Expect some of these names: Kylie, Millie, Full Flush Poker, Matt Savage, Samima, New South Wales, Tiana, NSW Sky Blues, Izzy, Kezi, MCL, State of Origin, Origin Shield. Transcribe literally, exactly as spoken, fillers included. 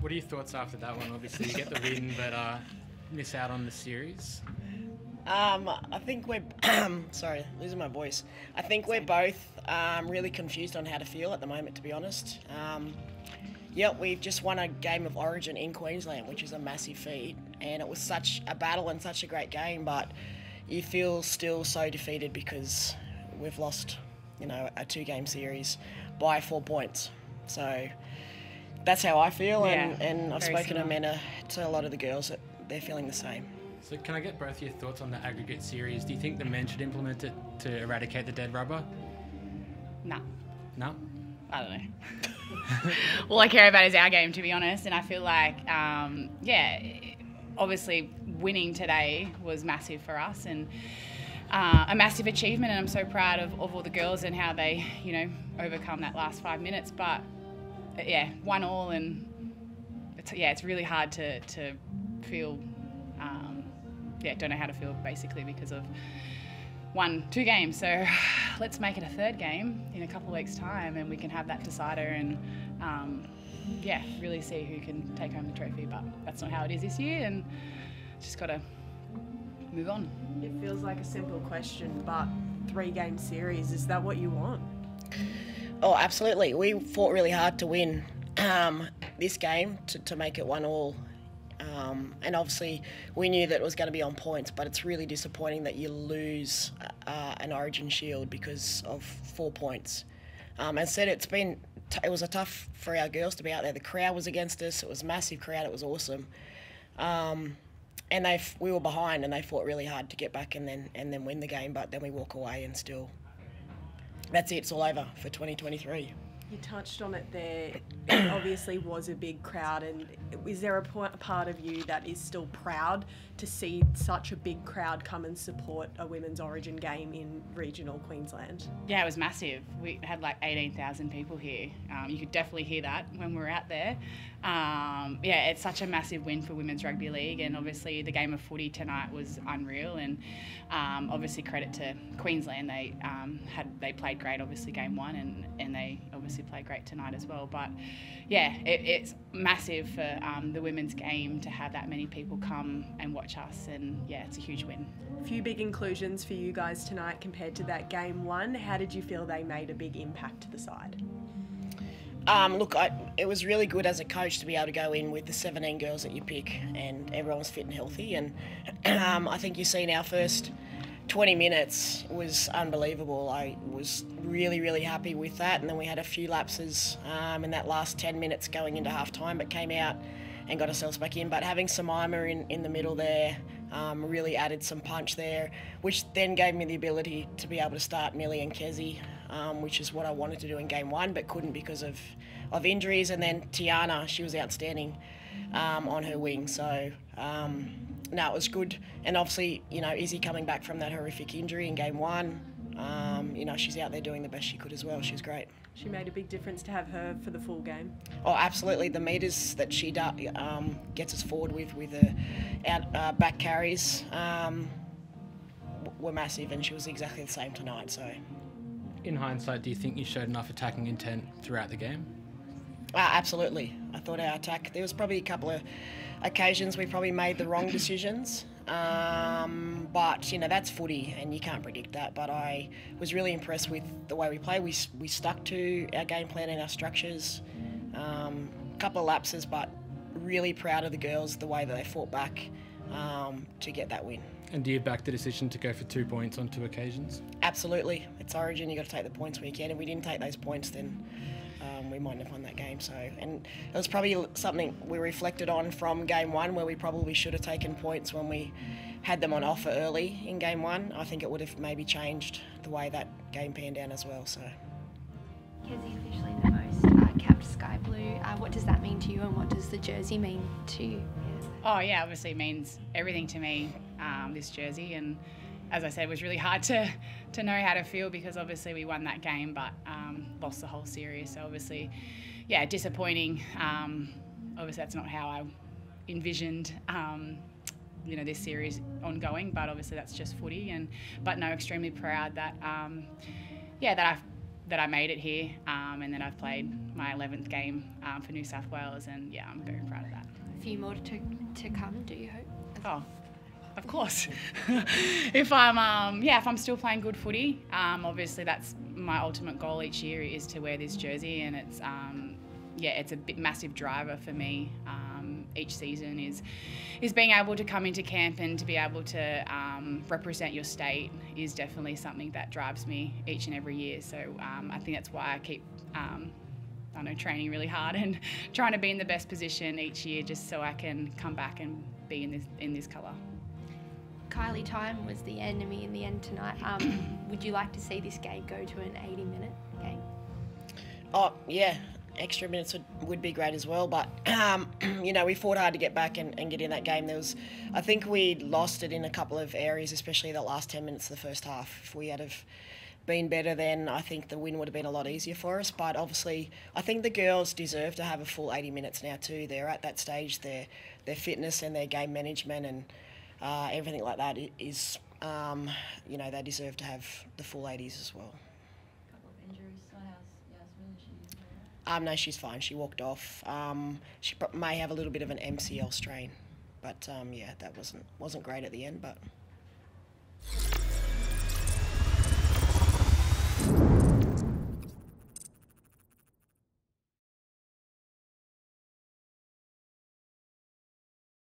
What are your thoughts after that one? Obviously, you get the win, but uh, miss out on the series. Um, I think we're sorry, losing my voice. I think we're both um, really confused on how to feel at the moment, to be honest. Um, yeah, we've just won a game of Origin in Queensland, which is a massive feat, and it was such a battle and such a great game. But you feel still so defeated because we've lost, you know, a two-game series by four points. So that's how I feel, yeah, and, and I've spoken to, Mena, to a lot of the girls that they're feeling the same. So can I get both your thoughts on the aggregate series? Do you think the men should implement it to eradicate the dead rubber? No. Nah. No? I don't know. All I care about is our game, to be honest, and I feel like, um, yeah, obviously winning today was massive for us and uh, a massive achievement, and I'm so proud of, of all the girls and how they, you know, overcome that last five minutes. But, yeah, one all, and, it's, yeah, it's really hard to, to feel... Um, yeah, don't know how to feel basically because of one, two games. So let's make it a third game in a couple of weeks' time, and we can have that decider and um, yeah, really see who can take home the trophy. But that's not how it is this year, and just gotta move on. It feels like a simple question, but three game series, is that what you want? Oh, absolutely. We fought really hard to win um, this game to, to make it one all. Um, and obviously we knew that it was going to be on points, but it's really disappointing that you lose uh, an Origin Shield because of four points. Um, as I said, it's been t it was a tough for our girls to be out there. The crowd was against us. It was a massive crowd. It was awesome. Um, and they f we were behind, and they fought really hard to get back and then and then win the game. But then we walk away, and still, that's it. It's all over for twenty twenty-three. You touched on it there. It obviously was a big crowd, and is there a part of you that is still proud to see such a big crowd come and support a women's Origin game in regional Queensland? Yeah, it was massive. We had like eighteen thousand people here. Um, you could definitely hear that when we were out there. Um, yeah, it's such a massive win for Women's Rugby League, and obviously the game of footy tonight was unreal, and um, obviously credit to Queensland. They um, had they played great, obviously, game one, and, and they obviously play great tonight as well. But yeah, it, it's massive for um, the women's game to have that many people come and watch us, and yeah, it's a huge win. A few big inclusions for you guys tonight compared to that game one. How did you feel they made a big impact to the side? Um, look, I, it was really good as a coach to be able to go in with the seventeen girls that you pick, and everyone was fit and healthy, and um, I think you've seen our first twenty minutes was unbelievable. I was really, really happy with that. And then we had a few lapses um, in that last ten minutes going into half time, but came out and got ourselves back in. But having Samima in, in the middle there um, really added some punch there, which then gave me the ability to be able to start Millie and Kezi, um, which is what I wanted to do in game one, but couldn't because of, of injuries. And then Tiana, she was outstanding um, on her wing. So, um, no, it was good. And obviously, you know, Izzy coming back from that horrific injury in game one, um, you know, she's out there doing the best she could as well. She was great. She made a big difference to have her for the full game. Oh, absolutely. The metres that she does, um, gets us forward with, with her out, uh, back carries um, were massive, and she was exactly the same tonight. So, in hindsight, do you think you showed enough attacking intent throughout the game? Uh, absolutely. I thought our attack, there was probably a couple of occasions we probably made the wrong decisions, um, but you know, that's footy and you can't predict that. But I was really impressed with the way we played. We, we stuck to our game plan and our structures. Um, a couple of lapses, but really proud of the girls, the way that they fought back um, to get that win. And do you back the decision to go for two points on two occasions? Absolutely. It's Origin, you've got to take the points where you can. If we didn't take those points, then Um, we might not have won that game. So, and it was probably something we reflected on from game one, where we probably should have taken points when we had them on offer early in game one. I think it would have maybe changed the way that game panned out as well. So, Kezi, officially the most uh, capped sky blue. Uh, what does that mean to you, and what does the jersey mean to you? Oh yeah, obviously it means everything to me. Um, this jersey, and as I said, it was really hard to, to know how to feel because obviously we won that game but um, lost the whole series. So obviously, yeah, disappointing. Um, obviously that's not how I envisioned, um, you know, this series ongoing, but obviously that's just footy. And But no, extremely proud that, um, yeah, that I that I made it here, um, and then I've played my eleventh game um, for New South Wales, and yeah, I'm very proud of that. A few more to, to come, do you hope? Oh, of course. if I'm, um, yeah, if I'm still playing good footy, um, obviously that's my ultimate goal each year, is to wear this jersey, and it's, um, yeah, it's a bit massive driver for me. Um, each season is is being able to come into camp and to be able to um, represent your state is definitely something that drives me each and every year. So um, I think that's why I keep um, I know training really hard and trying to be in the best position each year, just so I can come back and be in this in this colour. Kylie, time was the enemy in the end tonight. Um, would you like to see this game go to an eighty minute game? Oh yeah. Extra minutes would, would be great as well, but um, you know, we fought hard to get back and, and get in that game. There was, I think we lost it in a couple of areas, especially the last ten minutes of the first half. If we had have been better then, I think the win would have been a lot easier for us, but obviously I think the girls deserve to have a full eighty minutes now too. They're at that stage, their their fitness and their game management and uh, everything like that is, um, you know, they deserve to have the full eighties as well. Um, no, she's fine. She walked off. Um, she may have a little bit of an M C L strain, but um, yeah, that wasn't wasn't great at the end, but.